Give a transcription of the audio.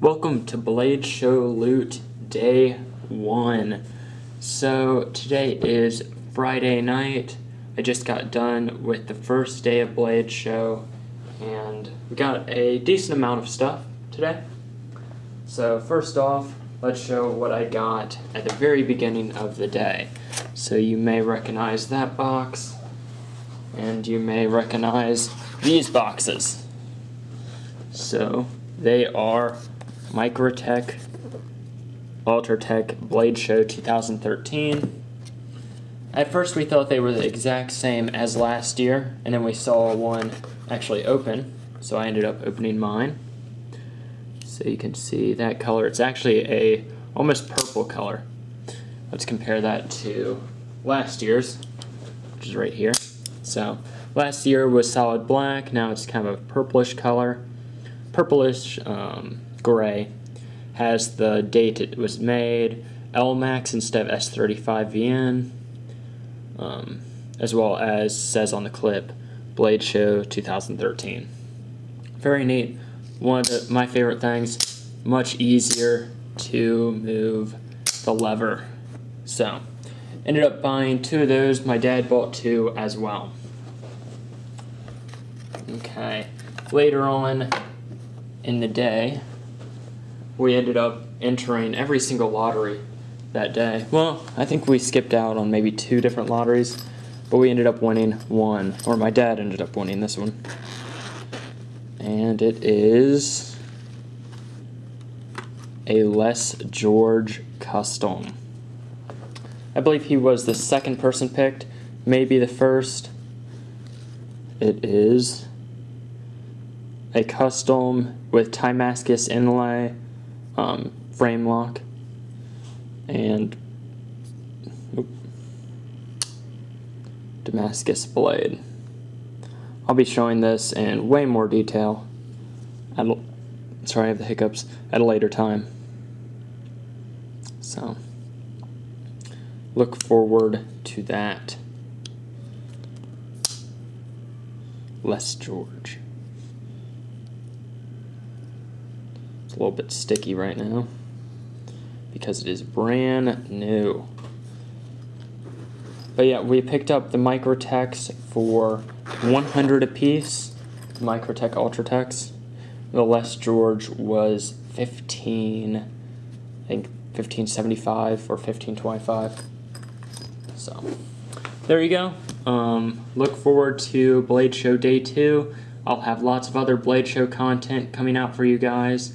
Welcome to Blade Show Loot Day 1. So today is Friday night. I just got done with the first day of Blade Show and we got a decent amount of stuff today. So first off, let's show what I got at the very beginning of the day. So you may recognize that box and you may recognize these boxes. So they are Microtech Ultratech Blade Show 2013. At first we thought they were the exact same as last year, and then we saw one actually open, so I ended up opening mine. So you can see that color. It's actually a almost purple color. Let's compare that to last year's, which is right here. So last year was solid black, now it's kind of a purplish color. Purplish gray, has the date it was made, L Max instead of S35VN, as well as says on the clip, Blade Show 2013. Very neat. One of my favorite things, much easier to move the lever. So, ended up buying two of those. My dad bought two as well. Okay, later on in the day, we ended up entering every single lottery that day. Well, I think we skipped out on maybe two different lotteries, but we ended up winning one, or my dad ended up winning this one. And it is a Les George custom. I believe he was the second person picked, maybe the first. It is a custom with Timascus inlay, frame lock, and Damascus blade. I'll be showing this in way more detail. Sorry, I have the hiccups, at a later time. So, look forward to that. Les George. A little bit sticky right now because it is brand new. But yeah, we picked up the Microtechs for $100 a piece, Microtech Ultratechs. The Les George was $15, I think $15.75 or $15.25. So there you go. Look forward to Blade Show Day 2. I'll have lots of other Blade Show content coming out for you guys.